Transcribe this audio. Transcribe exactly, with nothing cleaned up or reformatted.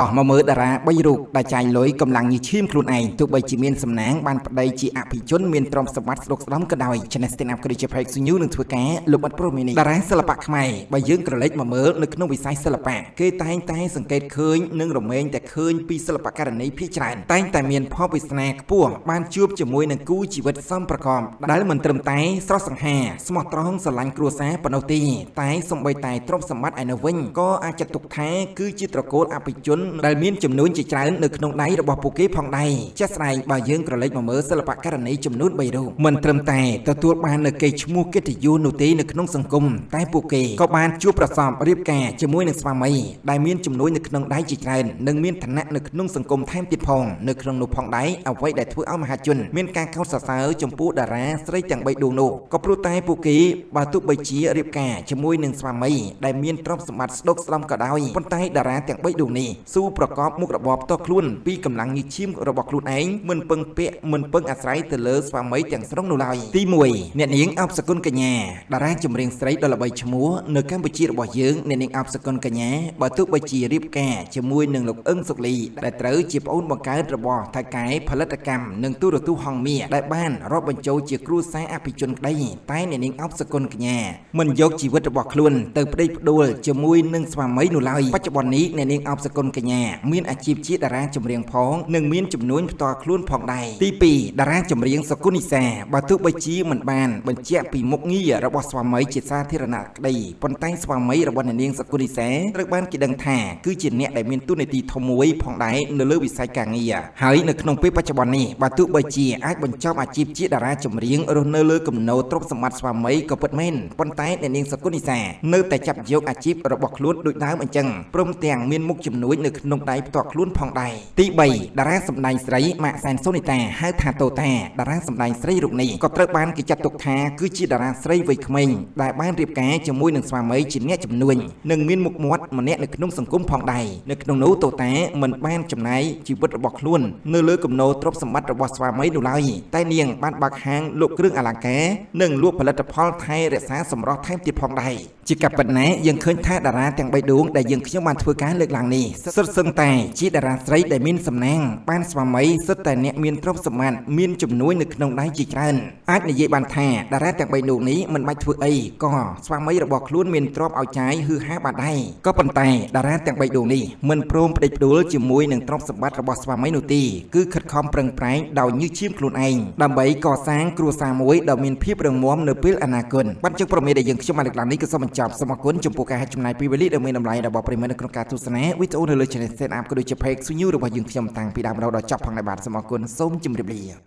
ต่อมาเมื่อดาราบรรลุได้ใจลอยกำลังยิ่งชิมครูไอทุกใบจีเมียนสำนักบานประเดี๋ยจีอภิชนเมียนตรอมสวัสดิ์โลกล้อมกระดอยชนะสเตนับกระดิจับเพลสุญญ์หนึ่งถ้วยแก่ลูกบอลโปรเมนิดาราสลับปากใหม่ใบยื่นกระเล็ดมาเมื่อนึกน้องวิสัยสลับปากเกยตายตายสังเกตเคยนึ่งหลงเมงแต่เคยปีสลับปากการในพิจารณ์ตายแต่เมียนพ่อวิสนาพ่วงบานจูบจมวยหนังกู้ชีวิตซ้ำประกอบได้เหมือนเติมตายสระสังหาสมอตรองสลังกลัวแสปนเอาตีตายสมใบตายตรอมสมัติไอโนวิงก็อาจจะตกแท้คือจิตรโกอภิชนได้เมียนจำนวนจิตใจหนึ่งขนมไหนระบบปุกเก็บพองใดเจ้าสายใบยื่นกระเล็ดมาเมื่อสลับปากการในจำนวนใบดูเหมือนเติมตายแต่ตัวบานหนึ่งเกยชมูเกติยูนุตีหนึ่งขนมสังคมตายปุกเก็บบ้านจูบประสอบเรียบแก่จมวยหนึ่งสมัยได้เมียนจำนวนหนึ่งขนมได้จิตใจหนึ่งเมียนฐานะหนึ่งขนมสังคมแทมจิตพองหนึ่งขนมหนุพองได้เอาไว้ได้ทั่วเอามหาชนเมียนการเข้าสะสาวจมพูดาราสไลจังใบดูนุก็ปลุกตายปุกเก็บบาตุใบชี้เรียบแก่จมวยหนึ่งสมัยได้เมียนตรอมสมัติสโลกสลัมกระดอยปนตายดาราจังใบดูนี่สู้ประกอบมุกระบบต่อคลุ่นปีกำลังยิ่งชิมระบบคลุ่นไอ้เหมือนเปิงเปะเหมือนเปิงอัศรัยเตลสมัยจังสร้างนุลายตีมวยเนียงอับสกุลกันแย่ดาราจมเรียงสไลดอลใบชมัวหนึ่งการใบชี้ระบบยืงเนียงอับสกุลกันแย่บาตุใบชี้เรียบแก่จมวยหนึ่งหลกเอิงสุลีได้เต๋อจีบอุ่นบังการระบบถ่ายไก่ผลิตกรรมหนึ่งตู้ระตู้ห้องเมียได้บ้านรอบบรรจุจีครูสายอภิชนได้ตายเนียงอับสกุลกันแย่เหมือนยกชีวิตระบบคลุ่นเติบได้ดูจมวยหนึ่งมัยนุลายปัจจุบันนี้เนียงอับสกุลกันแย่มีอาชีพชีดาราจำเรียงพ้องหนึ่งมีจำนวนต่อคลุ่นพองใดตีปีดาราจำเรียงสกุลนิแสบาทุบใบชี้เหมือนบานบรรเจาะปีมุกงี้ระบบสวามัยจิตซาเทระนักได้ปนใต้สวามัยระบบเนียงสกุลนิแสรักบ้านกิดังแท้คือจิตเนี่ยได้มีตู้ในตีทมวยพองใดในเลือดวิสัยกลางงี้หายในขนมเปี๊ยปัจจุบันนี้บาทุบใบชี้อาจบรรเจาะอาชีพชีดาราจำเรียงรนเลือดกำเนาตรบสมัติสวามัยกบฏเม่นปนใต้เนียงสกุลนิแสเนื้อแต่จับยกอาชีพระบบคลุ่นดุน้ำอันจังปรุงแต่งมีมุกจำนวนในขนมใดต่อคลุ่นพองใดตีใบดาราสำนัยสไลมะแซนโซนิตาห้าทาโตตาดาราสำนัยสไลรุกนี้ก็ตระบานกิจตุกทาคือจีดาราสไลไว้ขมิงได้บ้านเรียบแก่จมวยหนึ่งสวามัยจีเนี้ยจำนวนหนึ่งมีนมุกมวดมันเนี้ยในขนมสังคมพองใดในขนมนู้โตตาเหมือนบ้านจำนายจีบระบบคลุ่นเนื้อเลือกกับโนตรบสมบัติระบบสวามัยดูไลใต้เนียงบ้านบักหางลูกเครื่องอลังแก่หนึ่งลูกผลิตภัณฑ์ไทยเรศาสมรสไทยติดพองใดจีกับปัญหายังเคยท่าดาราแต่งใบดวงได้ยังขยันมาทัวร์การเลือกหลังนี้สุดซึ่งแต่จีดาราสไลได้มีนสำแนงบ้านสวามัยสุดแต่เนียมีนตรบสมันมีนจมนุ่ยหนึกนองได้จีกันอาจในเย็บบันแท้ดาราแต่งใบดูนี้มันไม่ทัวร์ไอ้ก็สวามัยระบบคลุ้นมีนตรบเอาใจฮือฮาบาดได้ก็ปัญไตดาราแต่งใบดูนี้มันโปร่งประดิบดูจมนุ่ยหนึ่งตรบสมัติระบบสวามัยนุตีคือขัดคอมเปล่งไพร์ดาวยืดชิมคลุนเองดำใบก่อสร้างครัวสามวยดาวมีนพิบเริงม้อมเนื้อเปลือกอนาคตบ้านจึงประเมินได้ยังขยันมาเลือกหลังนี้ก็สมัญจับสมกุลจมปูกาให้จำนายปีเวลีดำเนินดำไรดาวบอกปริมาณโครงการทุสเนวิโต้เลยเชนเซนอัพก็โดยจะเพล็กซุนยูหรือว่ายึงขยำตังพีดามเราดอจับพังในบาทสมกุลส้มจิมริบลี